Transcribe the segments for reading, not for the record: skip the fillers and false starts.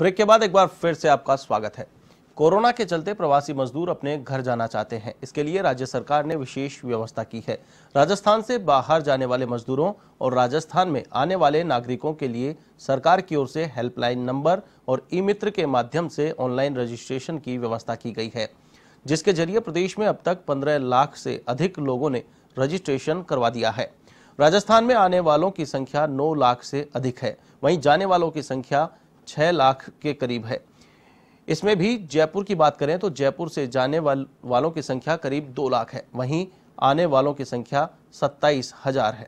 Break के बाद एक बार फिर से आपका स्वागत है। कोरोना के चलते प्रवासी मजदूर अपने घर जाना चाहते हैं। इसके लिए राज्य सरकार ने विशेष व्यवस्था की है। राजस्थान से बाहर जाने वाले मजदूरों और राजस्थान में आने वाले नागरिकों के लिए सरकार की ओर से हेल्पलाइन नंबर और ई मित्र के माध्यम से ऑनलाइन रजिस्ट्रेशन की व्यवस्था की गई है, जिसके जरिए प्रदेश में अब तक 15 लाख से अधिक लोगों ने रजिस्ट्रेशन करवा दिया है। राजस्थान में आने वालों की संख्या 9 लाख से अधिक है, वहीं जाने वालों की संख्या 6 लाख के करीब है। इसमें भी जयपुर की बात करें तो जयपुर से जाने वालों की संख्या करीब 2 लाख है, वहीं आने वालों की संख्या 27,000 है।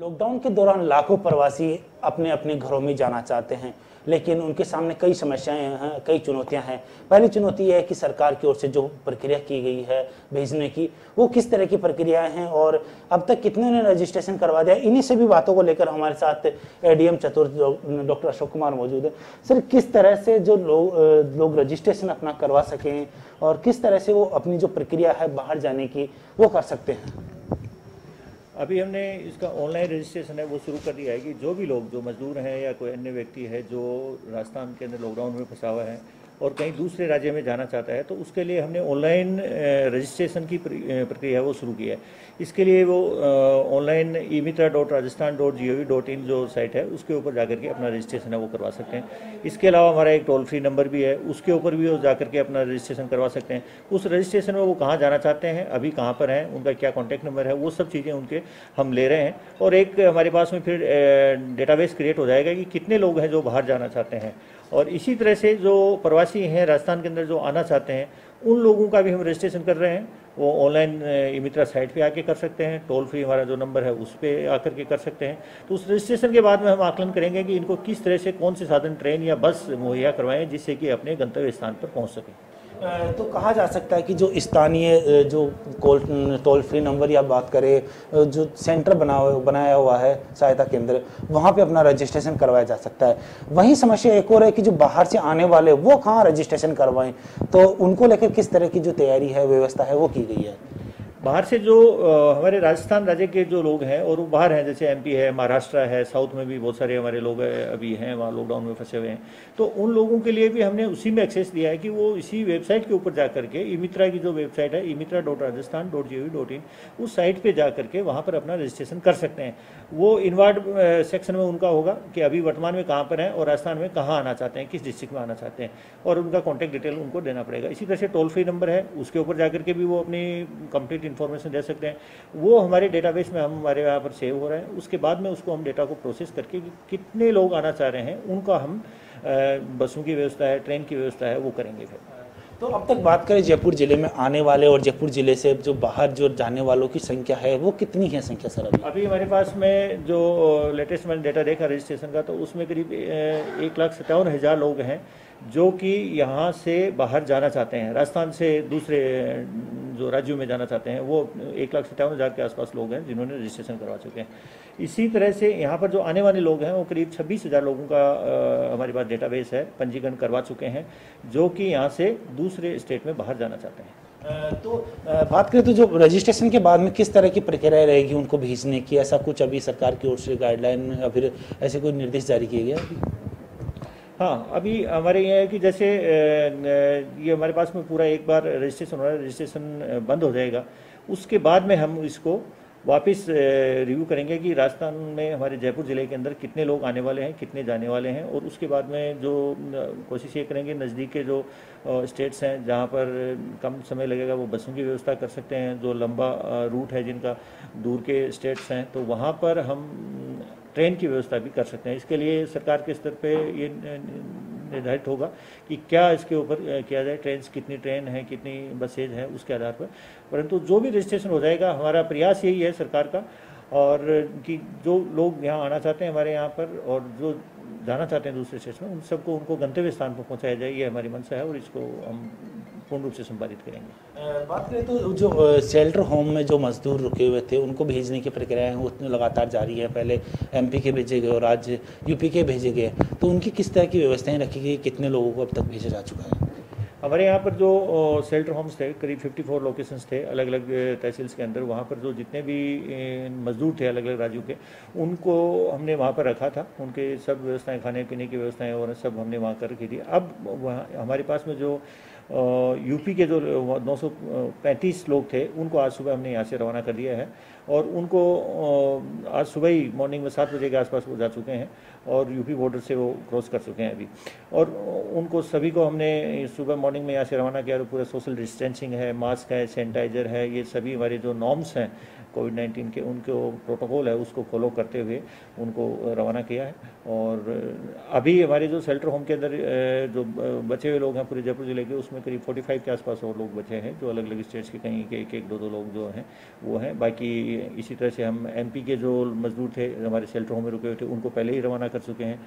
लॉकडाउन के दौरान लाखों प्रवासी अपने अपने घरों में जाना चाहते हैं, लेकिन उनके सामने कई समस्याएं हैं, कई चुनौतियां हैं। पहली चुनौती यह है कि सरकार की ओर से जो प्रक्रिया की गई है भेजने की, वो किस तरह की प्रक्रियाएं हैं और अब तक कितने ने रजिस्ट्रेशन करवा दिया। इन्हीं सभी बातों को लेकर हमारे साथ एडीएम चतुर्थ डॉक्टर अशोक कुमार मौजूद है। सर, किस तरह से जो लोग रजिस्ट्रेशन अपना करवा सकें और किस तरह से वो अपनी जो प्रक्रिया है बाहर जाने की वो कर सकते हैं? अभी हमने इसका ऑनलाइन रजिस्ट्रेशन है वो शुरू कर दिया है कि जो भी लोग, जो मजदूर हैं या कोई अन्य व्यक्ति है जो राजस्थान के अंदर लॉकडाउन में फंसा हुआ है और कहीं दूसरे राज्य में जाना चाहता है, तो उसके लिए हमने ऑनलाइन रजिस्ट्रेशन की प्रक्रिया वो शुरू की है। इसके लिए वो ऑनलाइन imitra.rajasthan.gov.in जो साइट है उसके ऊपर जाकर के अपना रजिस्ट्रेशन है वो करवा सकते हैं। इसके अलावा हमारा एक टोल फ्री नंबर भी है, उसके ऊपर भी वो जाकर के अपना रजिस्ट्रेशन करवा सकते हैं। उस रजिस्ट्रेशन में वो कहाँ जाना चाहते हैं, अभी कहाँ पर हैं, उनका क्या कॉन्टैक्ट नंबर है, वो सब चीज़ें उनके हम ले रहे हैं। और एक हमारे पास में फिर डेटाबेस क्रिएट हो जाएगा कि कितने लोग हैं जो बाहर जाना चाहते हैं। और इसी तरह से जो प्रवासी हैं राजस्थान के अंदर जो आना चाहते हैं उन लोगों का भी हम रजिस्ट्रेशन कर रहे हैं। वो ऑनलाइन ई मित्र साइट पे आके कर सकते हैं, टोल फ्री हमारा जो नंबर है उस पे आकर के कर सकते हैं। तो उस रजिस्ट्रेशन के बाद में हम आकलन करेंगे कि इनको किस तरह से कौन से साधन, ट्रेन या बस मुहैया करवाएं जिससे कि अपने गंतव्य स्थान पर पहुँच सकें। तो कहा जा सकता है कि जो स्थानीय जो टोल फ्री नंबर या बात करें, जो सेंटर बनाया हुआ है सहायता केंद्र, वहाँ पे अपना रजिस्ट्रेशन करवाया जा सकता है। वहीं समस्या एक और है कि जो बाहर से आने वाले वो कहाँ रजिस्ट्रेशन करवाएं, तो उनको लेकर किस तरह की जो तैयारी है, व्यवस्था है वो की गई है। बाहर से जो हमारे राजस्थान राज्य के जो लोग हैं और वो बाहर हैं, जैसे एमपी है, महाराष्ट्र है, साउथ में भी बहुत सारे हमारे लोग अभी हैं वहाँ लॉकडाउन में फंसे हुए हैं, तो उन लोगों के लिए भी हमने उसी में एक्सेस दिया है कि वो इसी वेबसाइट के ऊपर जा करके ई मित्रा की जो वेबसाइट है imitra.rajasthan.gov.in उस साइट पर जा करके वहाँ पर अपना रजिस्ट्रेशन कर सकते हैं। वो इनवार्ड सेक्शन में उनका होगा कि अभी वर्तमान में कहाँ पर हैं और राजस्थान में कहाँ आना चाहते हैं, किस डिस्ट्रिक्ट में आना चाहते हैं, और उनका कॉन्टैक्ट डिटेल उनको देना पड़ेगा। इसी तरह से टोल फ्री नंबर है, उसके ऊपर जा करके भी वो अपनी कंप्लीट इन्फॉर्मेशन दे सकते हैं। वो हमारे डेटाबेस में हम हमारे यहाँ पर सेव हो रहा है। उसके बाद में उसको हम डेटा को प्रोसेस करके कितने लोग आना चाह रहे हैं उनका हम बसों की व्यवस्था है, ट्रेन की व्यवस्था है, वो करेंगे फिर। तो अब तक बात करें जयपुर ज़िले में आने वाले और जयपुर ज़िले से जो बाहर जो जाने वालों की संख्या है वो कितनी है संख्या सर? अभी हमारे पास में जो लेटेस्ट मैंने डेटा देखा रजिस्ट्रेशन का, तो उसमें करीब 1,57,000 लोग हैं जो कि यहाँ से बाहर जाना चाहते हैं, राजस्थान से दूसरे जो राज्यों में जाना चाहते हैं। वो 1,57,000 के आसपास लोग हैं जिन्होंने रजिस्ट्रेशन करवा चुके हैं। इसी तरह से यहाँ पर जो आने वाले लोग हैं वो करीब 26,000 लोगों का हमारे पास डेटाबेस है, पंजीकरण करवा चुके हैं जो कि यहाँ से दूसरे स्टेट में बाहर जाना चाहते हैं। तो बात करें तो जो रजिस्ट्रेशन के बाद में किस तरह की प्रक्रिया रहेगी उनको भेजने की, ऐसा कुछ अभी सरकार की ओर से गाइडलाइन या फिर ऐसे कोई निर्देश जारी किए गए? हाँ, अभी हमारे ये है कि जैसे ये हमारे पास में पूरा एक बार रजिस्ट्रेशन हो रहा है, रजिस्ट्रेशन बंद हो जाएगा, उसके बाद में हम इसको वापस रिव्यू करेंगे कि राजस्थान में हमारे जयपुर ज़िले के अंदर कितने लोग आने वाले हैं, कितने जाने वाले हैं। और उसके बाद में जो कोशिश ये करेंगे नज़दीक के जो स्टेट्स हैं जहाँ पर कम समय लगेगा वो बसों की व्यवस्था कर सकते हैं। जो लंबा रूट है जिनका दूर के स्टेट्स हैं तो वहाँ पर हम ट्रेन की व्यवस्था भी कर सकते हैं। इसके लिए सरकार के स्तर पे ये निर्धारित होगा कि क्या इसके ऊपर किया जाए, कितनी ट्रेन हैं, कितनी बसेज हैं, उसके आधार पर। परंतु जो भी रजिस्ट्रेशन हो जाएगा हमारा प्रयास यही है सरकार का, और कि जो लोग यहाँ आना चाहते हैं हमारे यहाँ पर और जो जाना चाहते हैं दूसरे स्टेट में, उन सबको उनको गंतव्य स्थान पर पहुँचाया जाए, ये हमारी मंशा है और इसको हम पूर्ण रूप से संपादित करेंगे। बात करें तो जो शेल्टर होम में जो मजदूर रुके हुए थे उनको भेजने की प्रक्रियाएं उसमें लगातार जारी है। पहले एमपी के भेजे गए और आज यूपी के भेजे गए, तो उनकी किस तरह की व्यवस्थाएं रखी गई, कितने लोगों को अब तक भेजा जा चुका है? हमारे यहाँ पर जो शेल्टर होम्स थे करीब 54 लोकेशंस थे अलग अलग तहसील्स के अंदर। वहाँ पर जो जितने भी मजदूर थे अलग अलग राज्यों के, उनको हमने वहाँ पर रखा था। उनके सब व्यवस्थाएं, खाने पीने की व्यवस्थाएं और सब हमने वहाँ कर रखी थी। अब वहाँ हमारे पास में जो यूपी के जो 935 लोग थे उनको आज सुबह हमने यहाँ से रवाना कर दिया है और उनको आज सुबह ही मॉर्निंग में 7 बजे के आसपास वो जा चुके हैं और यूपी बॉर्डर से वो क्रॉस कर चुके हैं अभी। और उनको सभी को हमने सुबह मॉर्निंग में यहाँ से रवाना किया। पूरा सोशल डिस्टेंसिंग है, मास्क है, सैनिटाइजर है, ये सभी हमारे जो नॉर्म्स हैं कोविड-19 के, उनके प्रोटोकॉल है उसको फॉलो करते हुए उनको रवाना किया है। और अभी हमारे जो शेल्टर होम के अंदर जो बचे हुए लोग हैं पूरे जयपुर ज़िले के, उसमें करीब 45 के आसपास और लोग बचे हैं जो अलग अलग स्टेट्स के कहीं के एक एक दो दो लोग जो हैं वो हैं। बाकी इसी तरह से हम MP के जो मजदूर थे हमारे शेल्टर होम में रुके हुए थे उनको पहले ही रवाना कर चुके हैं।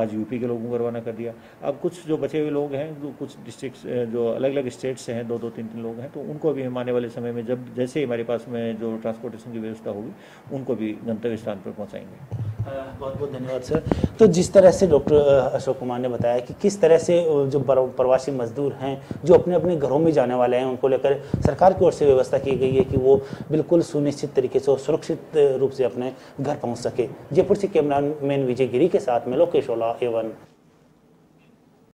आज UP के लोगों को रवाना कर दिया। अब कुछ जो बचे हुए लोग हैं जो कुछ डिस्ट्रिक्ट जो अलग अलग स्टेट से हैं, 2-3 लोग हैं, तो उनको भी हम आने वाले समय में जब जैसे ही हमारे पास में जो ट्रांसपोर्टेशन की व्यवस्था होगी उनको भी गंतव्य स्थान पर पहुँचाएंगे। बहुत बहुत धन्यवाद सर। तो जिस तरह से डॉक्टर अशोक कुमार ने बताया कि किस तरह से जो प्रवासी मजदूर हैं जो अपने अपने घरों में जाने वाले हैं उनको लेकर सरकार की ओर से व्यवस्था की गई है कि वो बिल्कुल सुनिश्चित तरीके से और सुरक्षित रूप से अपने घर पहुंच सके। जयपुर से कैमरामैन विजय गिरी के साथ में लोकेश ओला।